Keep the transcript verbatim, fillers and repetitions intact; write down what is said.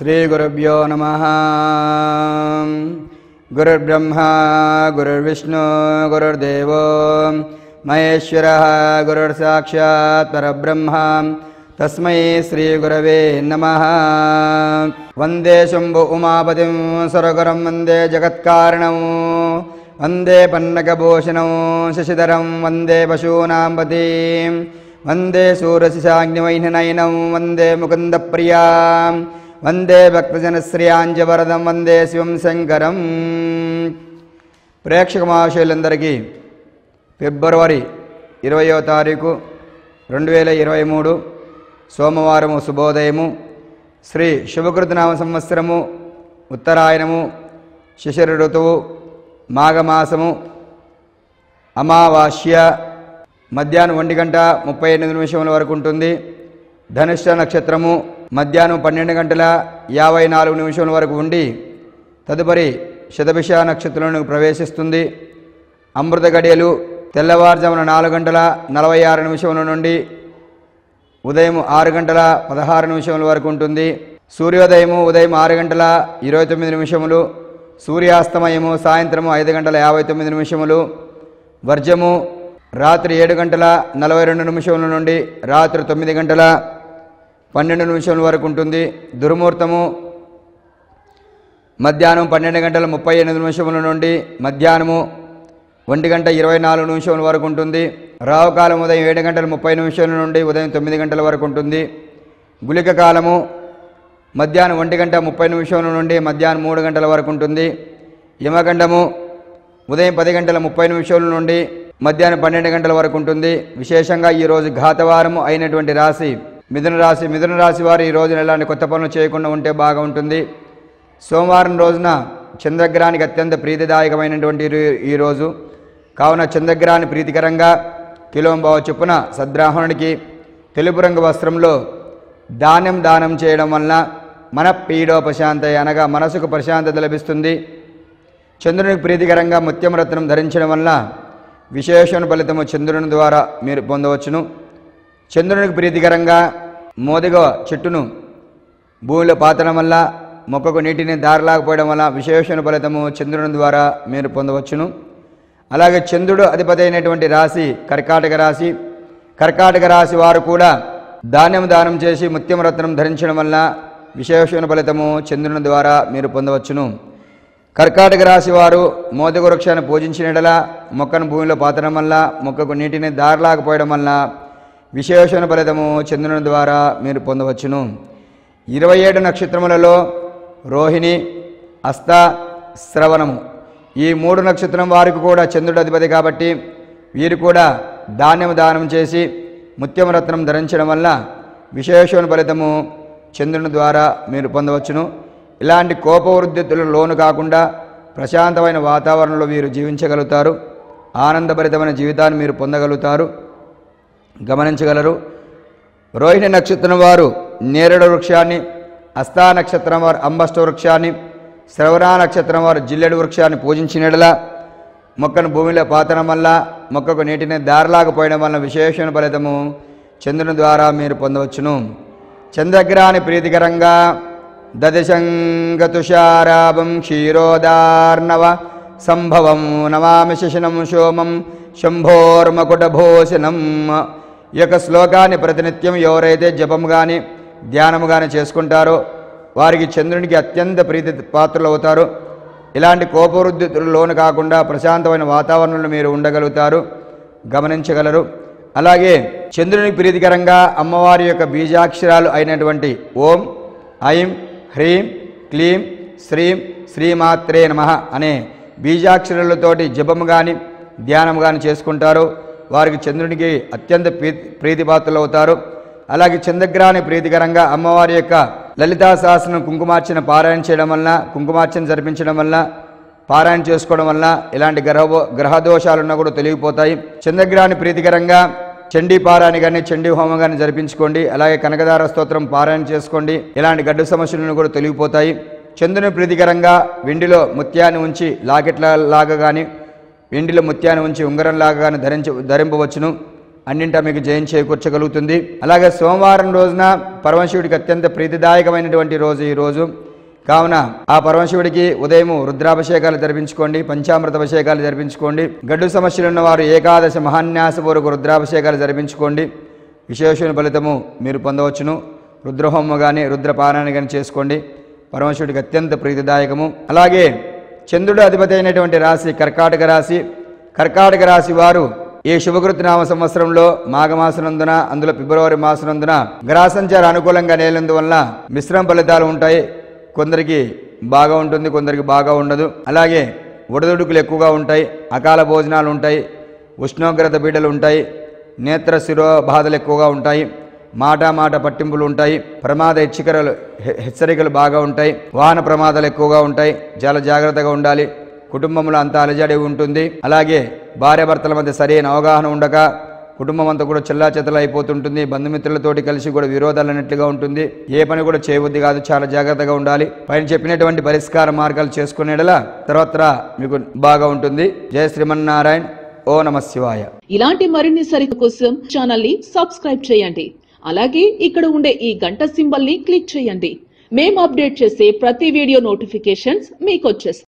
श्री गुरुभ्यो नमः। गुरुर्ब्रह्मा गुरुर्विष्णु गुरुर्देवो महेश्वरः गुरुर्साक्षात् परब्रह्म तस्मै श्री गुरवे नमः। वंदे शंभु उमापतिं सरगरं वंदे जगत्कारणं वंदे पन्नगभूषणं शशिधरं वंदे पशूनां पतिं वंदे सूर्यशिशाग्निवैननयनं वंदे मुकुन्दप्रियां वंदे भक्तजनश्रियांजवरदं वंदे शिवं शंकरं। प्रेक्षक महाशयुలందరికీ ఫిబ్రవరి ఇరవయవ తారీఖు రెండు వేల ఇరవై మూడు సోమవారము శుభోదయము శ్రీ శుభకృతనామ సంవత్సరము ఉత్తరాయణము శిశిర ఋతువు మాఘమాసము అమావాస్య మధ్యాహ్నం ఒంటి గంట ముప్పై ఎనిమిది నిమిషముల వరకు ఉంటుంది। ధనుష్ట నక్షత్రము మధ్యాహ్నం పన్నెండు గంటల యాభై నాలుగు నిమిషముల వరకు ఉండి తదుపరి శతభిష నక్షత్రంలోకి ప్రవేశిస్తుంది। అమృత గడియలు తెల్లవారుజామున నాలుగు గంటల నలభై ఆరు నిమిషముల నుండి ఉదయం ఆరు గంటల పదహారు నిమిషముల వరకు ఉంటుంది। సూర్యోదయము ఉదయం ఆరు గంటల ఇరవై తొమ్మిది నిమిషములు, సూర్యాస్తమయము సాయంత్రము ఐదు గంటల యాభై తొమ్మిది నిమిషములు, వర్జము రాత్రి ఏడు గంటల నలభై రెండు నిమిషముల నుండి రాత్రి తొమ్మిది గంటల పన్నెండు నిమిషముల వరకు ఉంటుంది। దుర్ముహూర్తము మధ్యాహ్నం పన్నెండు గంటల ముప్పై ఎనిమిది నిమిషముల నుండి మధ్యాహ్నము ఒంటి గంట ఇరవై నాలుగు నిమిషముల వరకు ఉంటుంది। రావుకాలం ఉదయం ఏడు గంటల ముప్పై నిమిషముల నుండి ఉదయం తొమ్మిది గంటల వరకు ఉంటుంది। గుళిక కాలము మధ్యాహ్నం ఒంటి గంట ముప్పై నిమిషముల నుండి మధ్యాహ్నం మూడు గంటల వరకు ఉంటుంది। యమగండము ఉదయం పది గంటల ముప్పై నిమిషముల నుండి మధ్యాహ్నం పన్నెండు గంటల వరకు ఉంటుంది। విశేషంగా ఈరోజు ఘాతవారము అయినటువంటి రాశి మిథున రాశి మిథున రాశి వారు ఈ రోజున ఎలాంటి కొత్త పనులు చేయకుండా ఉంటే బాగా ఉంటుంది। సోమవారం రోజున చంద్రగ్రహానికి అత్యంత ప్రీతిదాయకమైనటువంటి ఈరోజు కావున చంద్రగ్రహాన్ని ప్రీతికరంగా కిలోంబావ చొప్పున సద్బ్రాహ్మణుడికి తెలుపు రంగు వస్త్రంలో దానం దానం చేయడం వలన మన పీడోపశాంత అనగా మనసుకు ప్రశాంతత లభిస్తుంది। చంద్రునికి ప్రీతికరంగా ముత్యం రత్నం ధరించడం వలన విశేషణ ఫలితము చంద్రుని ద్వారా మీరు పొందవచ్చును। చంద్రునికి ప్రీతికరంగా మోదుగ చెట్టును భూమిలో పాతడం వల్ల మొక్కకు నీటిని దారలాకపోయడం వల్ల విశేషణ ఫలితము చంద్రుని ద్వారా మీరు పొందవచ్చును। అలాగే చంద్రుడు అధిపతి అయినటువంటి రాశి కర్కాటక రాశి కర్కాటక రాశి వారు కూడా ధాన్యం దానం చేసి ముత్యం రత్నం ధరించడం వల్ల విశేషణ ఫలితము చంద్రుని ద్వారా మీరు పొందవచ్చును। కర్కాటక రాశి వారు మోదుగ వృక్షాన్ని పూజించినట్ల మొక్కను భూమిలో పాతడం వల్ల మొక్కకు నీటిని దారలాకపోయడం వల్ల విశేషణ ఫలితము చంద్రుని ద్వారా మీరు పొందవచ్చును। ఇరవై ఏడు నక్షత్రములలో రోహిణి హస్త శ్రవణము ఈ మూడు నక్షత్రం వారికి కూడా చంద్రుడు అధిపతి కాబట్టి వీరు కూడా ధాన్యము దానం చేసి ముత్యం రత్నం ధరించడం వల్ల విశేషణ ఫలితము చంద్రుని ద్వారా మీరు పొందవచ్చును। ఇలాంటి కోపవృద్ధితులు లోను కాకుండా ప్రశాంతమైన వాతావరణంలో వీరు జీవించగలుగుతారు। ఆనందభరితమైన జీవితాన్ని మీరు పొందగలుగుతారు, గమనించగలరు। రోహిణి నక్షత్రం వారు నేరేడు వృక్షాన్ని, హస్తా నక్షత్రం వారు అంబష్ట వృక్షాన్ని, శ్రవణ నక్షత్రం వారు జిల్లెడు వృక్షాన్ని పూజించినట్ల మొక్కను భూమిలో పాతడం వల్ల మొక్కకు నీటిని దారలాకపోయడం వల్ల విశేషణ ఫలితము చంద్రుని ద్వారా మీరు పొందవచ్చును। చంద్రగ్రహాన్ని ప్రీతికరంగా దదిశంగతుషారాభం క్షీరోదార్ణవ సంభవం నమామి శశినం సోమం శంభోర్మకుటభూషణం ఈ యొక్క శ్లోకాన్ని ప్రతినిత్యం ఎవరైతే జపం కానీ ధ్యానము కానీ చేసుకుంటారో వారికి చంద్రునికి అత్యంత ప్రీతి పాత్రలు అవుతారు। ఇలాంటి కోపవృద్ధితులు లోను కాకుండా ప్రశాంతమైన వాతావరణంలో మీరు ఉండగలుగుతారు, గమనించగలరు। అలాగే చంద్రునికి ప్రీతికరంగా అమ్మవారి యొక్క బీజాక్షరాలు అయినటువంటి ఓం ఐం హ్రీం క్లీం శ్రీం శ్రీమాత్రే నమః అనే బీజాక్షరాలతోటి జపము కానీ ధ్యానం కానీ చేసుకుంటారు వారికి చంద్రునికి అత్యంత ప్రీతిపాత్రలు అవుతారు। అలాగే చంద్రగ్రహాన్ని ప్రీతికరంగా అమ్మవారి యొక్క లలితా సహస్రం కుంకుమార్చన పారాయణ చేయడం వలన కుంకుమార్చన జరిపించడం వలన పారాయణ చేసుకోవడం వలన ఇలాంటి గ్రహ గ్రహదోషాలున్నా కూడా తొలగిపోతాయి। చంద్రగ్రహాన్ని ప్రీతికరంగా చండీ పారాయణ కానీ చండీ హోమం కానీ జరిపించుకోండి। అలాగే కనకదార స్తోత్రం పారాయణ చేసుకోండి, ఇలాంటి గడ్డు సమస్యలను కూడా తొలగిపోతాయి। చంద్రుని ప్రీతికరంగా వెండిలో ముత్యాన్ని ఉంచి లాకెట్ల లాగా కానీ వెండిలో ముత్యాన్ని ఉంచి ఉంగరం లాగా కానీ ధరించ ధరింపవచ్చును। అన్నింట మీకు జయం చేకూర్చగలుగుతుంది। అలాగే సోమవారం రోజున పరమశివుడికి అత్యంత ప్రీతిదాయకమైనటువంటి రోజు ఈ రోజు కావున ఆ పరమశివుడికి ఉదయం రుద్రాభిషేకాలు జరిపించుకోండి, పంచామృత అభిషేకాలు జరిపించుకోండి। గడ్డు సమస్యలు ఉన్నవారు ఏకాదశి మహాన్యాసపూర్వక రుద్రాభిషేకాలు జరిపించుకోండి, విశేషమైన ఫలితము మీరు పొందవచ్చును। రుద్రహోమం గాని రుద్రపారాయణ గాని చేసుకోండి, పరమశివుడికి అత్యంత ప్రీతిదాయకము। అలాగే చంద్రుడు అధిపతి అయినటువంటి రాశి కర్కాటక రాశి, కర్కాటక రాశి వారు ఈ శుభకృతనామ సంవత్సరంలో మాఘమాసనందున అందులో ఫిబ్రవరి మాసనందున గ్రహ సంచార అనుకూలంగా నేలందువల్ల మిశ్రమ ఫలితాలు ఉంటాయి। కొందరికి బాగా ఉంటుంది, కొందరికి బాగా ఉండదు। అలాగే ఒడదుడుకులు ఎక్కువగా ఉంటాయి, అకాల భోజనాలు ఉంటాయి, ఉష్ణోగ్రత బీడలు ఉంటాయి, నేత్ర శిరో బాధలు ఎక్కువగా ఉంటాయి, మాట మాట పట్టింపులు ఉంటాయి, ప్రమాద హెచ్చరికలు హెచ్చరికలు బాగా ఉంటాయి, వాహన ప్రమాదాలు ఎక్కువగా ఉంటాయి, చాలా జాగ్రత్తగా ఉండాలి। కుటుంబంలో అంత అలజడి ఉంటుంది। అలాగే భార్యాభర్తల మధ్య సరైన అవగాహన ఉండక కుటుంబం అంతా కూడా చెల్లాచెతలు అయిపోతుంటుంది, బంధుమిత్రులతోటి కలిసి కూడా విరోధాలు అన్నట్లుగా ఉంటుంది, ఏ పని కూడా చేయబుద్ది కాదు, చాలా జాగ్రత్తగా ఉండాలి। పైన చెప్పినటువంటి పరిష్కార మార్గాలు చేసుకునేలా తర్వాత మీకు బాగా ఉంటుంది। జయ శ్రీమన్నారాయణ, ఓ నమ శివాయ। ఇలాంటి మరిన్ని సరికొత్త కోసం ఛానల్ ని సబ్స్క్రైబ్ చేయండి, అలాగే ఇక్కడ ఉండే ఈ గంట సింబల్ ని క్లిక్ చేయండి। మేము అప్డేట్ చేసే ప్రతి వీడియో నోటిఫికేషన్స్ మీకు వచ్చేస్తాయి।